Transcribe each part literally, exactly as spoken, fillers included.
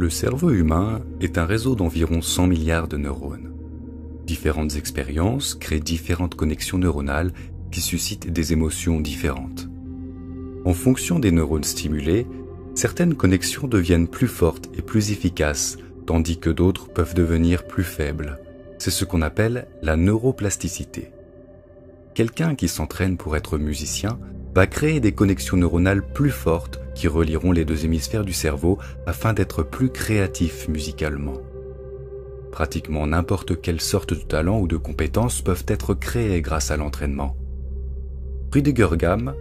Le cerveau humain est un réseau d'environ cent milliards de neurones. Différentes expériences créent différentes connexions neuronales qui suscitent des émotions différentes. En fonction des neurones stimulés, certaines connexions deviennent plus fortes et plus efficaces, tandis que d'autres peuvent devenir plus faibles. C'est ce qu'on appelle la neuroplasticité. Quelqu'un qui s'entraîne pour être musicien va créer des connexions neuronales plus fortes qui relieront les deux hémisphères du cerveau afin d'être plus créatif musicalement. Pratiquement n'importe quelle sorte de talent ou de compétences peuvent être créées grâce à l'entraînement. Rüdiger Gamm,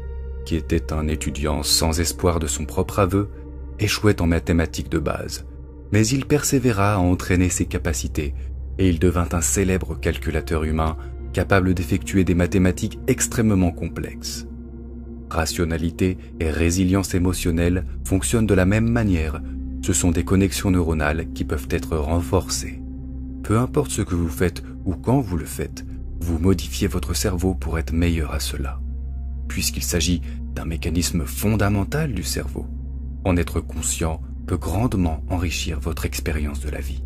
qui était un étudiant sans espoir de son propre aveu, échouait en mathématiques de base, mais il persévéra à entraîner ses capacités et il devint un célèbre calculateur humain capable d'effectuer des mathématiques extrêmement complexes. Rationalité et résilience émotionnelle fonctionnent de la même manière. Ce sont des connexions neuronales qui peuvent être renforcées. Peu importe ce que vous faites ou quand vous le faites, vous modifiez votre cerveau pour être meilleur à cela. Puisqu'il s'agit d'un mécanisme fondamental du cerveau, en être conscient peut grandement enrichir votre expérience de la vie.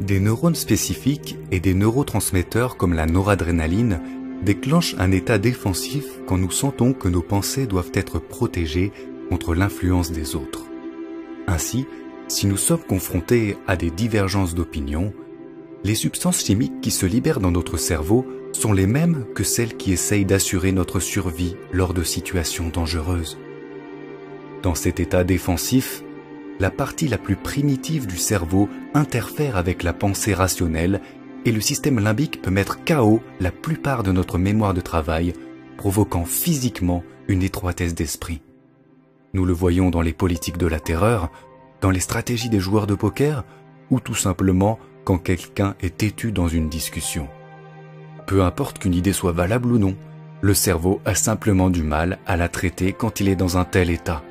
Des neurones spécifiques et des neurotransmetteurs comme la noradrénaline déclenchent un état défensif quand nous sentons que nos pensées doivent être protégées contre l'influence des autres. Ainsi, si nous sommes confrontés à des divergences d'opinion, les substances chimiques qui se libèrent dans notre cerveau sont les mêmes que celles qui essayent d'assurer notre survie lors de situations dangereuses. Dans cet état défensif, la partie la plus primitive du cerveau interfère avec la pensée rationnelle et le système limbique peut mettre K O la plupart de notre mémoire de travail, provoquant physiquement une étroitesse d'esprit. Nous le voyons dans les politiques de la terreur, dans les stratégies des joueurs de poker ou tout simplement quand quelqu'un est têtu dans une discussion. Peu importe qu'une idée soit valable ou non, le cerveau a simplement du mal à la traiter quand il est dans un tel état.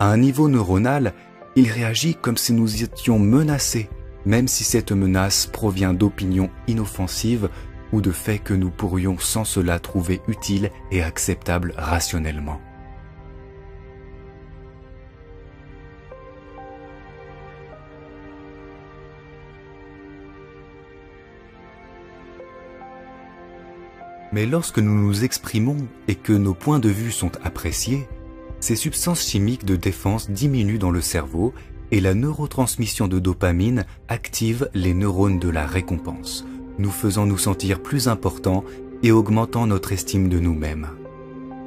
À un niveau neuronal, il réagit comme si nous étions menacés, même si cette menace provient d'opinions inoffensives ou de faits que nous pourrions sans cela trouver utiles et acceptables rationnellement. Mais lorsque nous nous exprimons et que nos points de vue sont appréciés, ces substances chimiques de défense diminuent dans le cerveau et la neurotransmission de dopamine active les neurones de la récompense, nous faisant nous sentir plus importants et augmentant notre estime de nous-mêmes.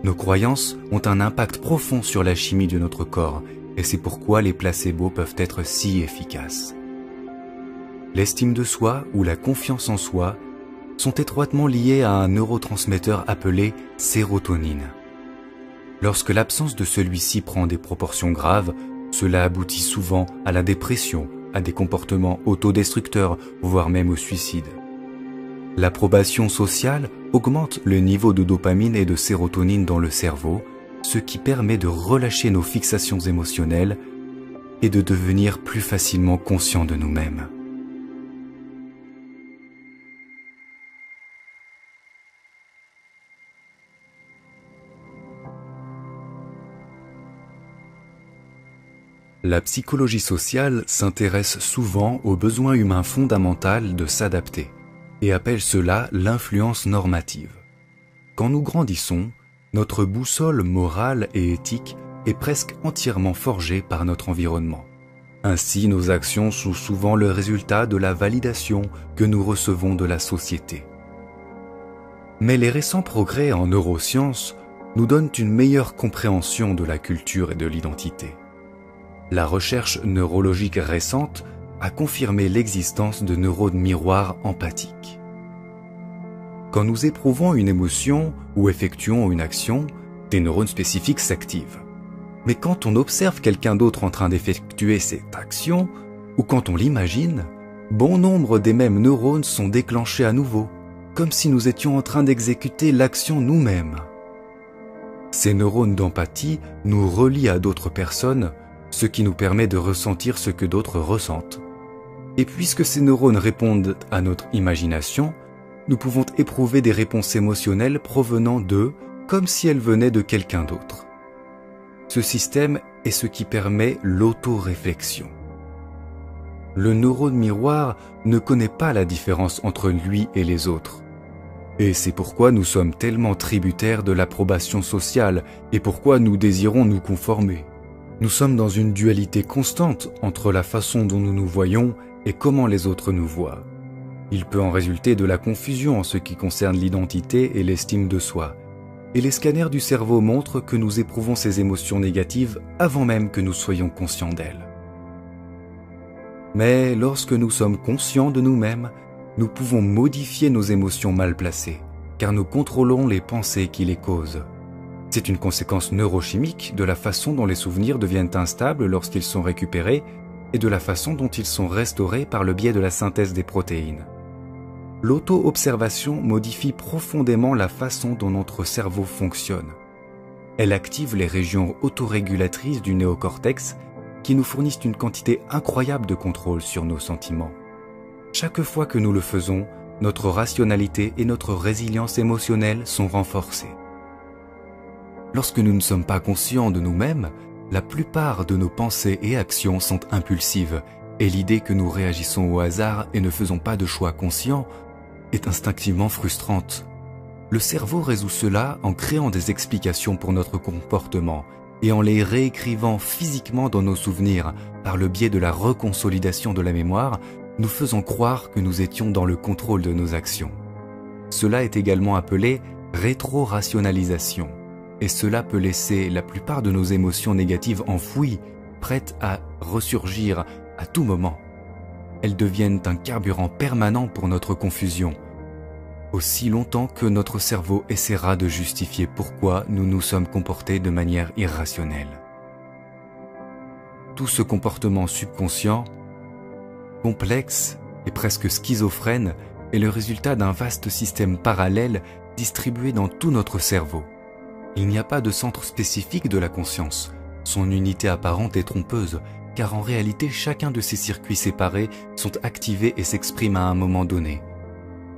Nos croyances ont un impact profond sur la chimie de notre corps et c'est pourquoi les placebos peuvent être si efficaces. L'estime de soi ou la confiance en soi sont étroitement liées à un neurotransmetteur appelé sérotonine. Lorsque l'absence de celui-ci prend des proportions graves, cela aboutit souvent à la dépression, à des comportements autodestructeurs, voire même au suicide. L'approbation sociale augmente le niveau de dopamine et de sérotonine dans le cerveau, ce qui permet de relâcher nos fixations émotionnelles et de devenir plus facilement conscients de nous-mêmes. La psychologie sociale s'intéresse souvent au besoin humain fondamental de s'adapter et appelle cela l'influence normative. Quand nous grandissons, notre boussole morale et éthique est presque entièrement forgée par notre environnement. Ainsi, nos actions sont souvent le résultat de la validation que nous recevons de la société. Mais les récents progrès en neurosciences nous donnent une meilleure compréhension de la culture et de l'identité. La recherche neurologique récente a confirmé l'existence de neurones miroirs empathiques. Quand nous éprouvons une émotion ou effectuons une action, des neurones spécifiques s'activent. Mais quand on observe quelqu'un d'autre en train d'effectuer cette action, ou quand on l'imagine, bon nombre des mêmes neurones sont déclenchés à nouveau, comme si nous étions en train d'exécuter l'action nous-mêmes. Ces neurones d'empathie nous relient à d'autres personnes, ce qui nous permet de ressentir ce que d'autres ressentent. Et puisque ces neurones répondent à notre imagination, nous pouvons éprouver des réponses émotionnelles provenant d'eux comme si elles venaient de quelqu'un d'autre. Ce système est ce qui permet l'auto-réflexion. Le neurone miroir ne connaît pas la différence entre lui et les autres. Et c'est pourquoi nous sommes tellement tributaires de l'approbation sociale et pourquoi nous désirons nous conformer. Nous sommes dans une dualité constante entre la façon dont nous nous voyons et comment les autres nous voient. Il peut en résulter de la confusion en ce qui concerne l'identité et l'estime de soi. Et les scanners du cerveau montrent que nous éprouvons ces émotions négatives avant même que nous soyons conscients d'elles. Mais lorsque nous sommes conscients de nous-mêmes, nous pouvons modifier nos émotions mal placées, car nous contrôlons les pensées qui les causent. C'est une conséquence neurochimique de la façon dont les souvenirs deviennent instables lorsqu'ils sont récupérés et de la façon dont ils sont restaurés par le biais de la synthèse des protéines. L'auto-observation modifie profondément la façon dont notre cerveau fonctionne. Elle active les régions autorégulatrices du néocortex qui nous fournissent une quantité incroyable de contrôle sur nos sentiments. Chaque fois que nous le faisons, notre rationalité et notre résilience émotionnelle sont renforcées. Lorsque nous ne sommes pas conscients de nous-mêmes, la plupart de nos pensées et actions sont impulsives, et l'idée que nous réagissons au hasard et ne faisons pas de choix conscients est instinctivement frustrante. Le cerveau résout cela en créant des explications pour notre comportement et en les réécrivant physiquement dans nos souvenirs par le biais de la reconsolidation de la mémoire, nous faisons croire que nous étions dans le contrôle de nos actions. Cela est également appelé rétro-rationalisation, et cela peut laisser la plupart de nos émotions négatives enfouies, prêtes à ressurgir à tout moment. Elles deviennent un carburant permanent pour notre confusion, aussi longtemps que notre cerveau essaiera de justifier pourquoi nous nous sommes comportés de manière irrationnelle. Tout ce comportement subconscient complexe et presque schizophrène est le résultat d'un vaste système parallèle distribué dans tout notre cerveau. Il n'y a pas de centre spécifique de la conscience, son unité apparente est trompeuse, car en réalité chacun de ces circuits séparés sont activés et s'expriment à un moment donné.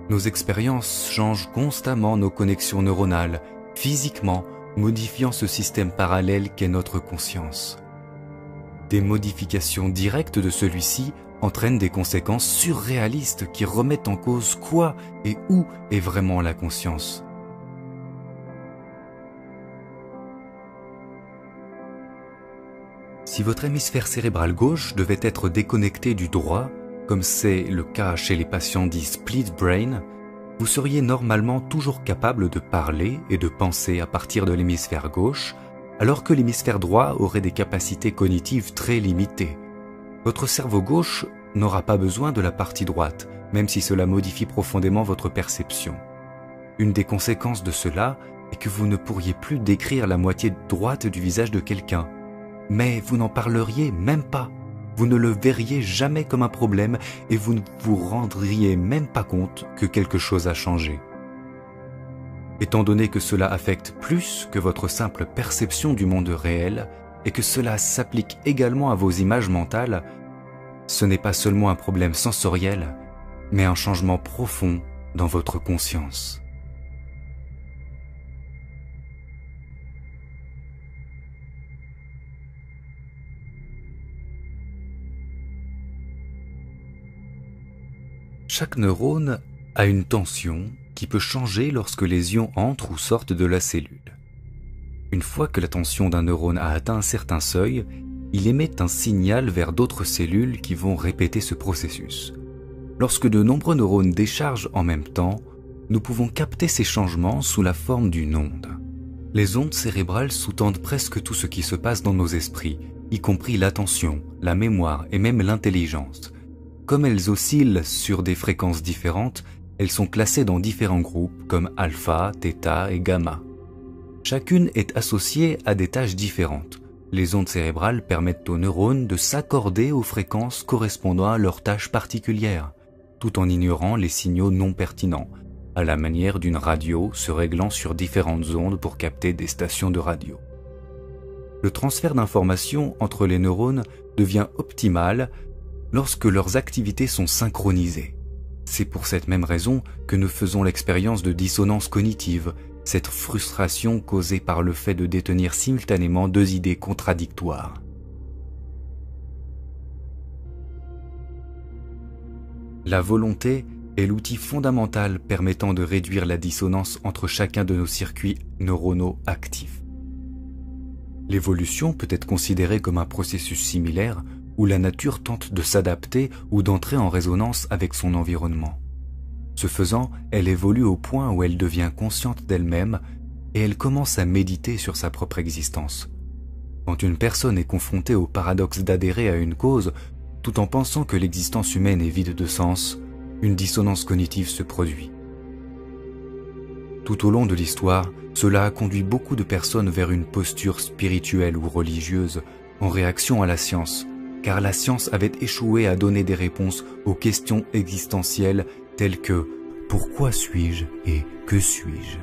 Nos expériences changent constamment nos connexions neuronales, physiquement modifiant ce système parallèle qu'est notre conscience. Des modifications directes de celui-ci entraîne des conséquences surréalistes qui remettent en cause quoi et où est vraiment la conscience. Si votre hémisphère cérébral gauche devait être déconnecté du droit, comme c'est le cas chez les patients dits split brain, vous seriez normalement toujours capable de parler et de penser à partir de l'hémisphère gauche, alors que l'hémisphère droit aurait des capacités cognitives très limitées. Votre cerveau gauche n'aura pas besoin de la partie droite, même si cela modifie profondément votre perception. Une des conséquences de cela est que vous ne pourriez plus décrire la moitié droite du visage de quelqu'un. Mais vous n'en parleriez même pas, vous ne le verriez jamais comme un problème et vous ne vous rendriez même pas compte que quelque chose a changé. Étant donné que cela affecte plus que votre simple perception du monde réel, et que cela s'applique également à vos images mentales, ce n'est pas seulement un problème sensoriel, mais un changement profond dans votre conscience. Chaque neurone a une tension qui peut changer lorsque les ions entrent ou sortent de la cellule. Une fois que la tension d'un neurone a atteint un certain seuil, il émet un signal vers d'autres cellules qui vont répéter ce processus. Lorsque de nombreux neurones déchargent en même temps, nous pouvons capter ces changements sous la forme d'une onde. Les ondes cérébrales sous-tendent presque tout ce qui se passe dans nos esprits, y compris l'attention, la mémoire et même l'intelligence. Comme elles oscillent sur des fréquences différentes, elles sont classées dans différents groupes comme alpha, thêta et gamma. Chacune est associée à des tâches différentes. Les ondes cérébrales permettent aux neurones de s'accorder aux fréquences correspondant à leurs tâches particulières, tout en ignorant les signaux non pertinents, à la manière d'une radio se réglant sur différentes ondes pour capter des stations de radio. Le transfert d'informations entre les neurones devient optimal lorsque leurs activités sont synchronisées. C'est pour cette même raison que nous faisons l'expérience de dissonance cognitive, cette frustration causée par le fait de détenir simultanément deux idées contradictoires. La volonté est l'outil fondamental permettant de réduire la dissonance entre chacun de nos circuits neuronaux actifs. L'évolution peut être considérée comme un processus similaire où la nature tente de s'adapter ou d'entrer en résonance avec son environnement. Ce faisant, elle évolue au point où elle devient consciente d'elle-même et elle commence à méditer sur sa propre existence. Quand une personne est confrontée au paradoxe d'adhérer à une cause, tout en pensant que l'existence humaine est vide de sens, une dissonance cognitive se produit. Tout au long de l'histoire, cela a conduit beaucoup de personnes vers une posture spirituelle ou religieuse en réaction à la science, car la science avait échoué à donner des réponses aux questions existentielles telles que « Pourquoi suis-je » et « Que suis-je » ?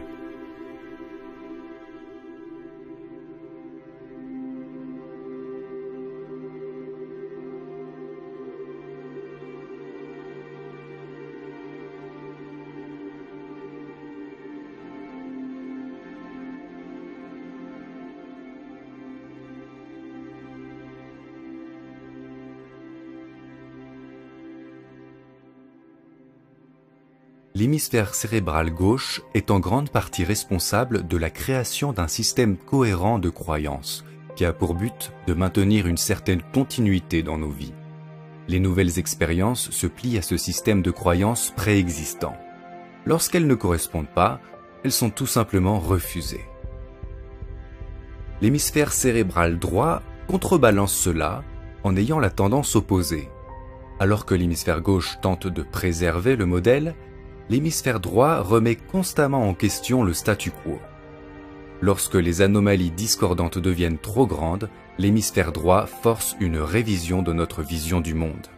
L'hémisphère cérébral gauche est en grande partie responsable de la création d'un système cohérent de croyances, qui a pour but de maintenir une certaine continuité dans nos vies. Les nouvelles expériences se plient à ce système de croyances préexistant. Lorsqu'elles ne correspondent pas, elles sont tout simplement refusées. L'hémisphère cérébral droit contrebalance cela en ayant la tendance opposée. Alors que l'hémisphère gauche tente de préserver le modèle, l'hémisphère droit remet constamment en question le statu quo. Lorsque les anomalies discordantes deviennent trop grandes, l'hémisphère droit force une révision de notre vision du monde.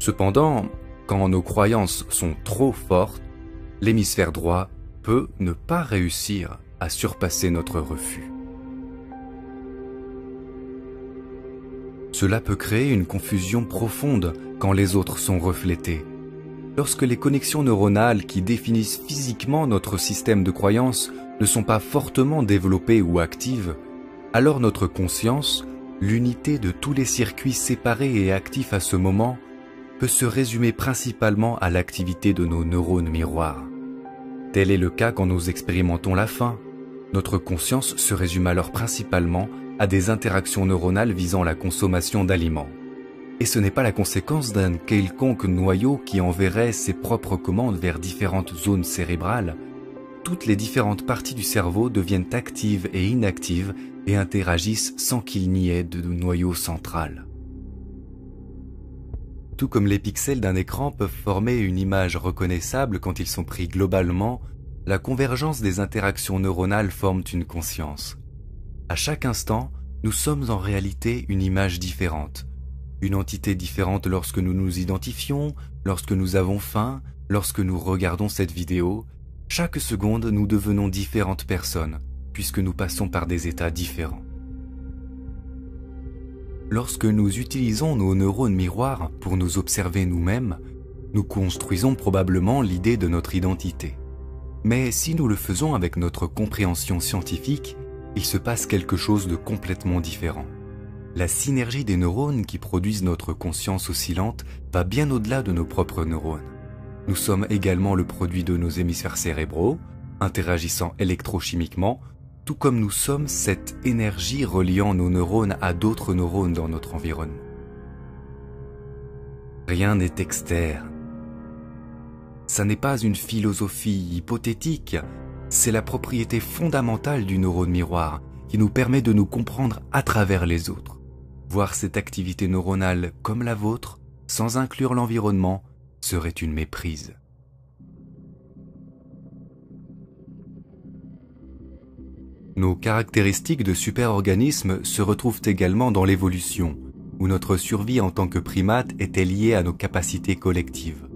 Cependant, quand nos croyances sont trop fortes, l'hémisphère droit peut ne pas réussir à surpasser notre refus. Cela peut créer une confusion profonde quand les autres sont reflétés. Lorsque les connexions neuronales qui définissent physiquement notre système de croyances ne sont pas fortement développées ou actives, alors notre conscience, l'unité de tous les circuits séparés et actifs à ce moment, peut se résumer principalement à l'activité de nos neurones miroirs. Tel est le cas quand nous expérimentons la faim. Notre conscience se résume alors principalement à des interactions neuronales visant la consommation d'aliments. Et ce n'est pas la conséquence d'un quelconque noyau qui enverrait ses propres commandes vers différentes zones cérébrales. Toutes les différentes parties du cerveau deviennent actives et inactives et interagissent sans qu'il n'y ait de noyau central. Tout comme les pixels d'un écran peuvent former une image reconnaissable quand ils sont pris globalement, la convergence des interactions neuronales forme une conscience. À chaque instant, nous sommes en réalité une image différente. Une entité différente lorsque nous nous identifions, lorsque nous avons faim, lorsque nous regardons cette vidéo. Chaque seconde, nous devenons différentes personnes, puisque nous passons par des états différents. Lorsque nous utilisons nos neurones miroirs pour nous observer nous-mêmes, nous construisons probablement l'idée de notre identité. Mais si nous le faisons avec notre compréhension scientifique, il se passe quelque chose de complètement différent. La synergie des neurones qui produisent notre conscience oscillante va bien au-delà de nos propres neurones. Nous sommes également le produit de nos hémisphères cérébraux, interagissant électrochimiquement, tout comme nous sommes cette énergie reliant nos neurones à d'autres neurones dans notre environnement. Rien n'est externe. Ça n'est pas une philosophie hypothétique, c'est la propriété fondamentale du neurone miroir qui nous permet de nous comprendre à travers les autres. Voir cette activité neuronale comme la vôtre, sans inclure l'environnement, serait une méprise. Nos caractéristiques de superorganismes se retrouvent également dans l'évolution, où notre survie en tant que primate était liée à nos capacités collectives.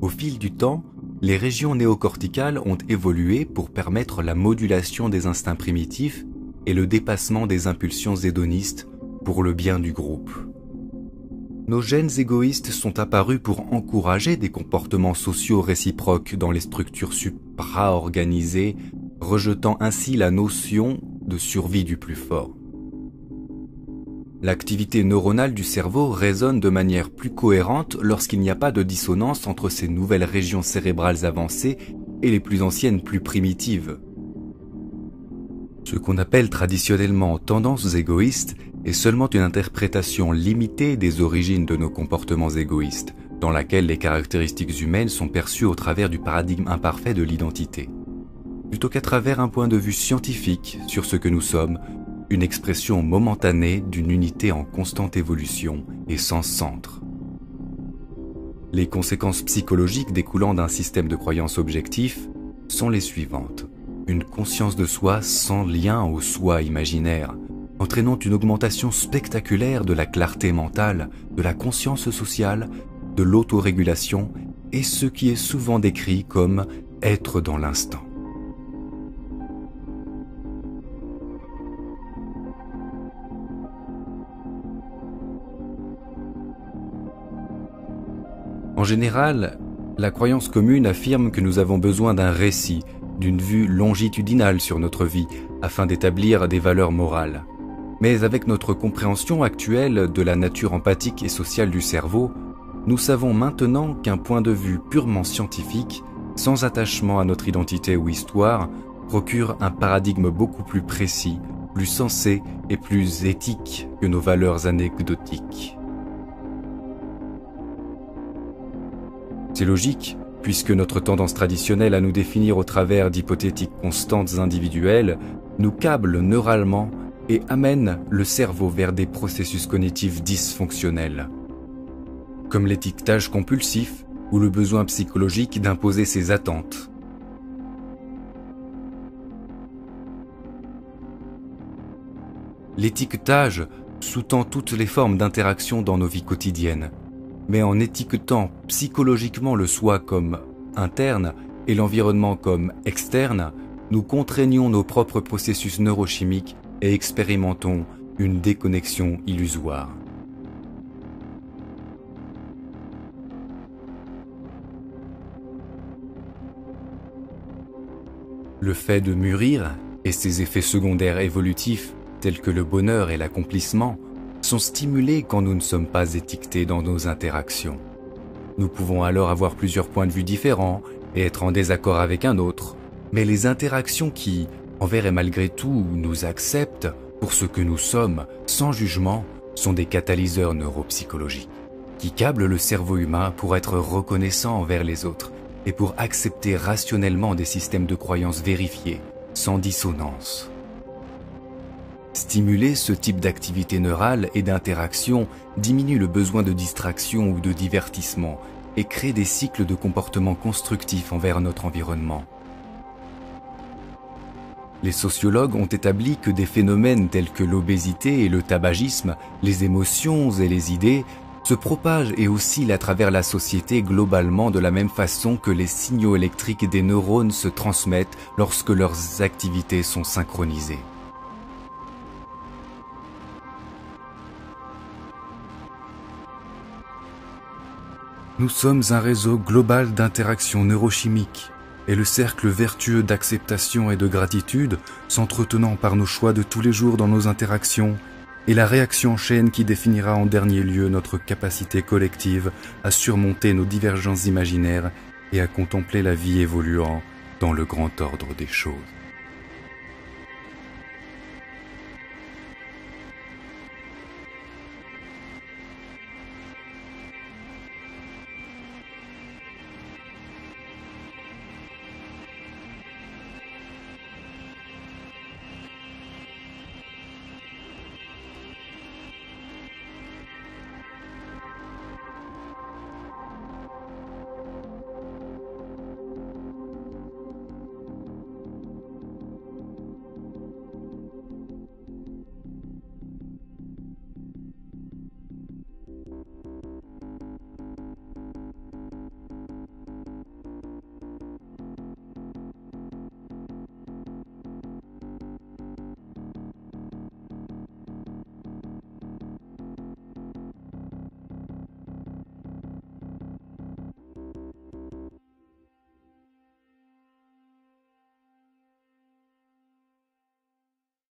Au fil du temps, les régions néocorticales ont évolué pour permettre la modulation des instincts primitifs et le dépassement des impulsions hédonistes pour le bien du groupe. nos gènes égoïstes sont apparus pour encourager des comportements sociaux réciproques dans les structures supra-organisées, rejetant ainsi la notion de survie du plus fort. L'activité neuronale du cerveau résonne de manière plus cohérente lorsqu'il n'y a pas de dissonance entre ces nouvelles régions cérébrales avancées et les plus anciennes plus primitives. Ce qu'on appelle traditionnellement tendances égoïstes est seulement une interprétation limitée des origines de nos comportements égoïstes, dans laquelle les caractéristiques humaines sont perçues au travers du paradigme imparfait de l'identité, plutôt qu'à travers un point de vue scientifique sur ce que nous sommes, une expression momentanée d'une unité en constante évolution et sans centre. Les conséquences psychologiques découlant d'un système de croyances objectif sont les suivantes. Une conscience de soi sans lien au soi imaginaire, entraînant une augmentation spectaculaire de la clarté mentale, de la conscience sociale, de l'autorégulation et ce qui est souvent décrit comme « être dans l'instant ». En général, la croyance commune affirme que nous avons besoin d'un récit, d'une vue longitudinale sur notre vie, afin d'établir des valeurs morales. Mais avec notre compréhension actuelle de la nature empathique et sociale du cerveau, nous savons maintenant qu'un point de vue purement scientifique, sans attachement à notre identité ou histoire, procure un paradigme beaucoup plus précis, plus sensé et plus éthique que nos valeurs anecdotiques. C'est logique, puisque notre tendance traditionnelle à nous définir au travers d'hypothétiques constantes individuelles nous câble neuralement et amène le cerveau vers des processus cognitifs dysfonctionnels, comme l'étiquetage compulsif ou le besoin psychologique d'imposer ses attentes. L'étiquetage sous-tend toutes les formes d'interaction dans nos vies quotidiennes. Mais en étiquetant psychologiquement le soi comme interne et l'environnement comme externe, nous contraignons nos propres processus neurochimiques et expérimentons une déconnexion illusoire. Le fait de mûrir et ses effets secondaires évolutifs, tels que le bonheur et l'accomplissement, sont stimulés quand nous ne sommes pas étiquetés dans nos interactions. Nous pouvons alors avoir plusieurs points de vue différents et être en désaccord avec un autre, mais les interactions qui, envers et malgré tout, nous acceptent pour ce que nous sommes, sans jugement, sont des catalyseurs neuropsychologiques, qui câblent le cerveau humain pour être reconnaissant envers les autres et pour accepter rationnellement des systèmes de croyances vérifiés, sans dissonance. Stimuler ce type d'activité neurale et d'interaction diminue le besoin de distraction ou de divertissement et crée des cycles de comportement constructifs envers notre environnement. Les sociologues ont établi que des phénomènes tels que l'obésité et le tabagisme, les émotions et les idées, se propagent et oscillent à travers la société globalement de la même façon que les signaux électriques des neurones se transmettent lorsque leurs activités sont synchronisées. Nous sommes un réseau global d'interactions neurochimiques et le cercle vertueux d'acceptation et de gratitude s'entretenant par nos choix de tous les jours dans nos interactions et la réaction en chaîne qui définira en dernier lieu notre capacité collective à surmonter nos divergences imaginaires et à contempler la vie évoluant dans le grand ordre des choses.